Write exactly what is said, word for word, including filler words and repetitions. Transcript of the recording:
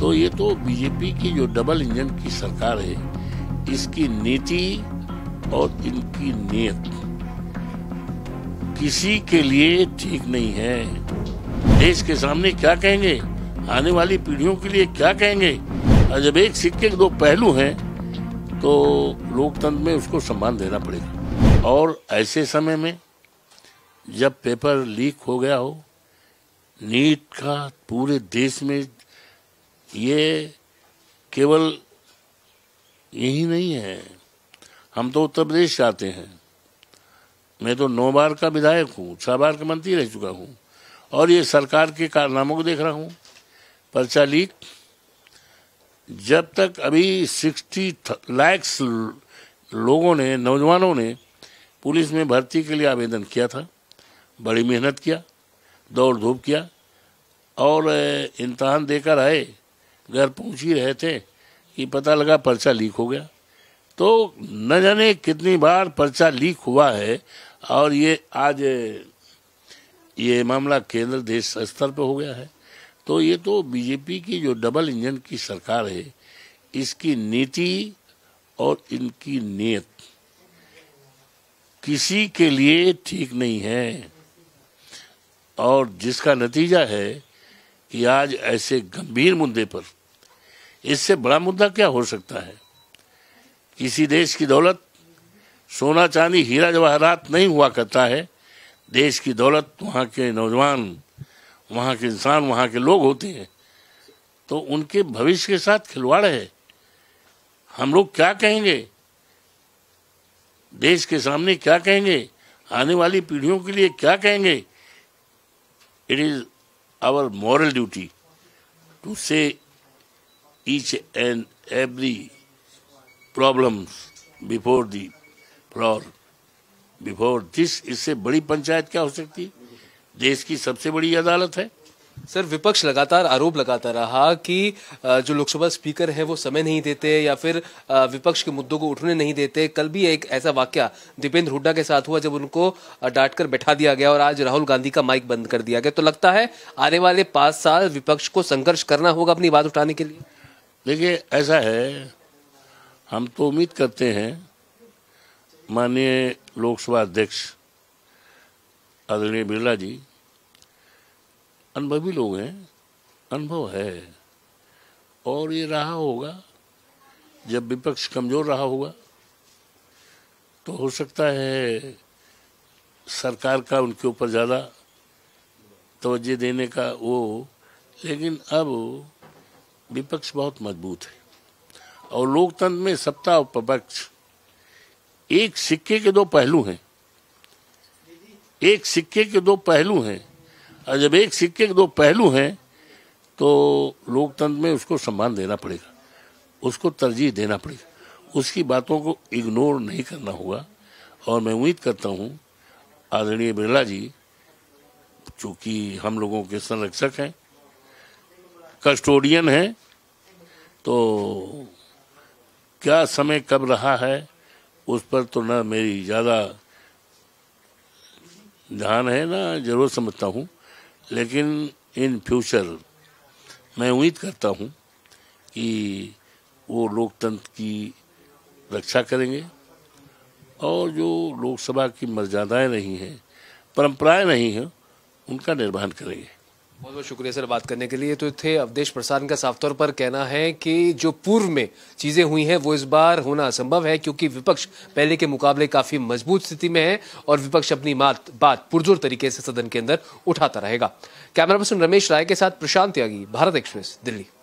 तो ये तो बीजेपी की जो डबल इंजन की सरकार है, इसकी नीति और इनकी नीयत किसी के लिए ठीक नहीं है। देश के सामने क्या कहेंगे, आने वाली पीढ़ियों के लिए क्या कहेंगे, और जब एक सिक्के के दो पहलू हैं तो लोकतंत्र में उसको सम्मान देना पड़ेगा। और ऐसे समय में जब पेपर लीक हो गया हो नीट का पूरे देश में, ये केवल यही नहीं है, हम तो उत्तर प्रदेश से आते हैं, मैं तो नौ बार का विधायक हूँ, छह बार का मंत्री रह चुका हूँ और ये सरकार के कारनामों को देख रहा हूँ। पर्चा लीक, जब तक अभी साठ लाख लोगों ने, नौजवानों ने पुलिस में भर्ती के लिए आवेदन किया था, बड़ी मेहनत किया, दौड़ धूप किया और इम्तहान देकर आए, घर पहुंच ही रहे थे कि पता लगा पर्चा लीक हो गया। तो न जाने कितनी बार पर्चा लीक हुआ है और ये आज ये मामला केंद्र देश स्तर पर हो गया है। तो ये तो बीजेपी की जो डबल इंजन की सरकार है, इसकी नीति और इनकी नीयत किसी के लिए ठीक नहीं है और जिसका नतीजा है कि आज ऐसे गंभीर मुद्दे पर, इससे बड़ा मुद्दा क्या हो सकता है। किसी देश की दौलत सोना चांदी हीरा जवाहरात नहीं हुआ करता है, देश की दौलत वहाँ के नौजवान, वहाँ के इंसान, वहाँ के लोग होते हैं, तो उनके भविष्य के साथ खिलवाड़ है। हम लोग क्या कहेंगे, देश के सामने क्या कहेंगे, आने वाली पीढ़ियों के लिए क्या कहेंगे। It is our moral duty to say each and every problems before the floor before this. इससे बड़ी पंचायत क्या हो सकती है, देश की सबसे बड़ी अदालत है। सर, विपक्ष लगातार आरोप लगाता रहा कि जो लोकसभा स्पीकर है वो समय नहीं देते या फिर विपक्ष के मुद्दों को उठने नहीं देते। कल भी एक ऐसा वाकया दीपेंद्र हुडा के साथ हुआ जब उनको डांट कर बैठा दिया गया और आज राहुल गांधी का माइक बंद कर दिया गया। तो लगता है आने वाले पाँच साल विपक्ष को संघर्ष करना होगा अपनी बात उठाने के लिए। देखिए, ऐसा है, हम तो उम्मीद करते हैं माननीय लोकसभा अध्यक्ष आदरणीय बिरला जी अनुभवी लोग हैं, अनुभव है और ये रहा होगा, जब विपक्ष कमज़ोर रहा होगा तो हो सकता है सरकार का उनके ऊपर ज़्यादा तवज्जो देने का वो, लेकिन अब विपक्ष बहुत मजबूत है और लोकतंत्र में सत्ता और विपक्ष एक सिक्के के दो पहलू हैं, एक सिक्के के दो पहलू हैं और जब एक सिक्के के दो पहलू हैं तो लोकतंत्र में उसको सम्मान देना पड़ेगा, उसको तरजीह देना पड़ेगा, उसकी बातों को इग्नोर नहीं करना होगा। और मैं उम्मीद करता हूँ आदरणीय बिरला जी, चूँकि हम लोगों के संरक्षक हैं, कस्टोडियन हैं, तो क्या समय कब रहा है उस पर तो ना मेरी ज़्यादा ध्यान है ना जरूर समझता हूँ, लेकिन इन फ्यूचर मैं उम्मीद करता हूँ कि वो लोकतंत्र की रक्षा करेंगे और जो लोकसभा की मर्यादाएँ नहीं हैं, परंपराएं नहीं हैं, उनका निर्वहन करेंगे। बहुत बहुत शुक्रिया सर बात करने के लिए। तो थे अवधेश प्रसाद का साफ तौर पर कहना है कि जो पूर्व में चीज़ें हुई हैं वो इस बार होना असंभव है क्योंकि विपक्ष पहले के मुकाबले काफ़ी मजबूत स्थिति में है और विपक्ष अपनी बात बात पुरजोर तरीके से सदन के अंदर उठाता रहेगा। कैमरा पर्सन रमेश राय के साथ प्रशांत त्यागी, भारत एक्सप्रेस, दिल्ली।